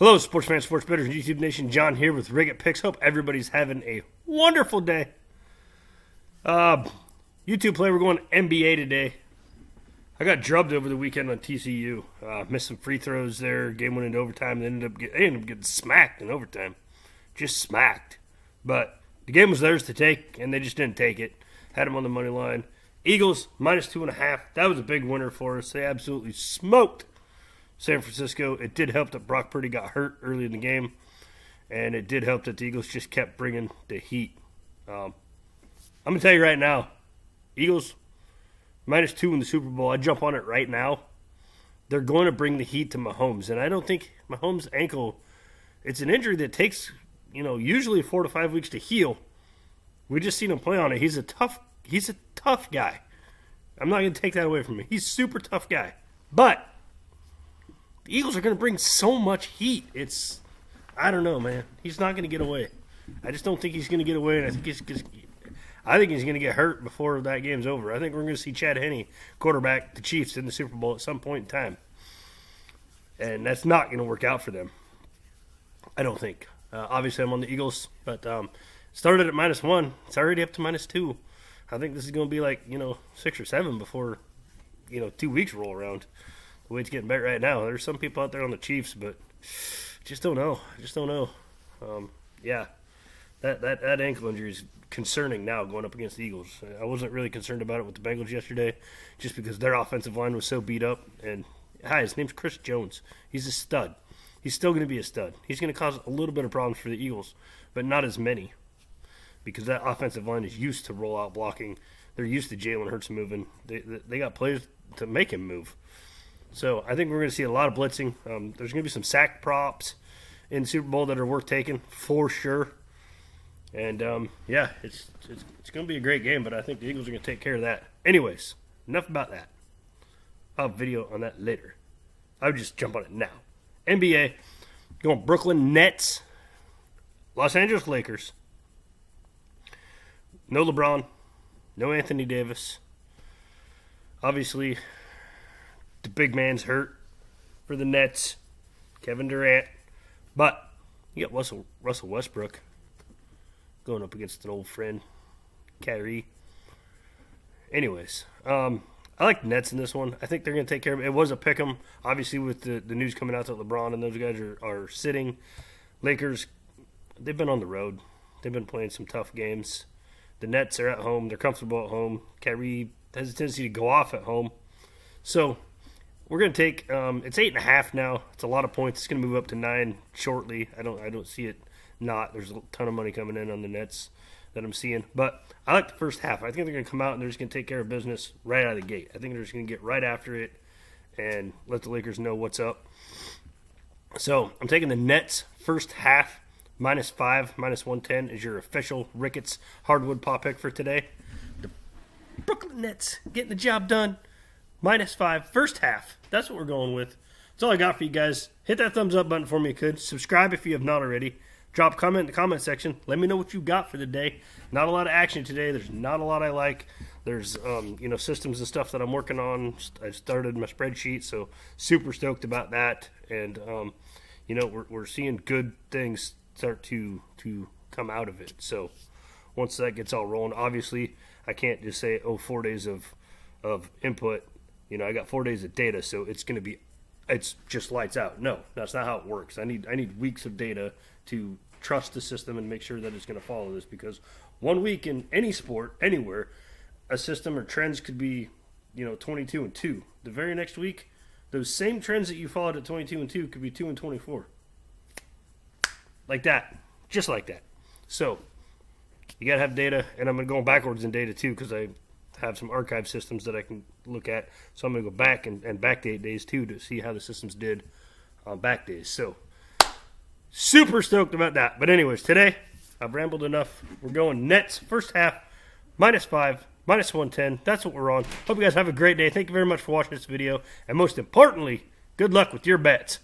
Hello, sports fans, sports bettors, and YouTube Nation. John here with Rickett Picks. Hope everybody's having a wonderful day. YouTube play, we're going NBA today. I got drubbed over the weekend on TCU. Missed some free throws there. Game went into overtime. They ended up getting smacked in overtime. Just smacked. But the game was theirs to take, and they just didn't take it. Had them on the money line. Eagles, -2.5. That was a big winner for us. They absolutely smoked San Francisco. It did help that Brock Purdy got hurt early in the game, and it did help that the Eagles just kept bringing the heat. I'm going to tell you right now, Eagles, -2 in the Super Bowl. I jump on it right now. They're going to bring the heat to Mahomes, and I don't think Mahomes' ankle, it's an injury that takes, usually 4 to 5 weeks to heal. We just seen him play on it. He's a tough guy. I'm not going to take that away from him. He's a super tough guy. But the Eagles are going to bring so much heat. I don't know, man. He's not going to get away. I just don't think he's going to get away, and I think he's going to get hurt before that game's over. I think we're going to see Chad Henne quarterback the Chiefs in the Super Bowl at some point in time, and that's not going to work out for them, I don't think. Obviously, I'm on the Eagles, but started at -1. It's already up to -2. I think this is going to be like 6 or 7 before 2 weeks roll around. The way it's getting bet right now, there's some people out there on the Chiefs, but I just don't know. Yeah, that ankle injury is concerning now going up against the Eagles. I wasn't really concerned about it with the Bengals yesterday, just because their offensive line was so beat up. And his name's Chris Jones. He's a stud. He's still going to be a stud. He's going to cause a little bit of problems for the Eagles, but not as many, because that offensive line is used to rollout blocking. They're used to Jalen Hurts moving. They got plays to make him move. So I think we're going to see a lot of blitzing. There's going to be some sack props in the Super Bowl that are worth taking for sure. And, yeah, it's going to be a great game, but I think the Eagles are going to take care of that. Anyways, enough about that. I'll have a video on that later. I would just jump on it now. NBA, going Brooklyn Nets, Los Angeles Lakers. No LeBron, no Anthony Davis. Obviously, the big man's hurt for the Nets, Kevin Durant. But you got Russell Westbrook going up against an old friend, Kyrie. Anyways, I like the Nets in this one. I think they're going to take care of it. It was a pick 'em. Obviously, with the news coming out that LeBron and those guys are sitting. Lakers, they've been on the road. They've been playing some tough games. The Nets are at home. They're comfortable at home. Kyrie has a tendency to go off at home. So we're going to take it's 8.5 now. It's a lot of points. It's going to move up to 9 shortly. I don't see it not. There's a ton of money coming in on the Nets that I'm seeing. But I like the first half. I think they're going to come out and they're just going to take care of business right out of the gate. I think they're just going to get right after it and let the Lakers know what's up. So I'm taking the Nets first half, -5, -110 is your official Ricketts Hardwood Paw pick for today. The Brooklyn Nets getting the job done. -5, first half. That's what we're going with. That's all I got for you guys. Hit that thumbs up button for me if you could. Subscribe if you have not already. Drop a comment in the comment section. Let me know what you got for the day. Not a lot of action today. There's not a lot I like. There's, systems and stuff that I'm working on. I started my spreadsheet, so super stoked about that. And, we're seeing good things start to come out of it. So once that gets all rolling, obviously I can't just say, 4 days of input. I got 4 days of data, so it's just lights out. No, that's not how it works. I need weeks of data to trust the system and make sure that it's going to follow this, because 1 week in any sport, anywhere, a system or trends could be, 22-2. The very next week, those same trends that you followed at 22-2 could be 2-24. Like that. Just like that. So you got to have data, and I'm going backwards in data too, because I have some archive systems that I can look at, so I'm going to go back and backdate days too to see how the systems did on back days. So super stoked about that. But anyways, today I've rambled enough. We're going Nets first half, -5, -110. That's what we're on. Hope you guys have a great day. Thank you very much for watching this video, and most importantly, good luck with your bets.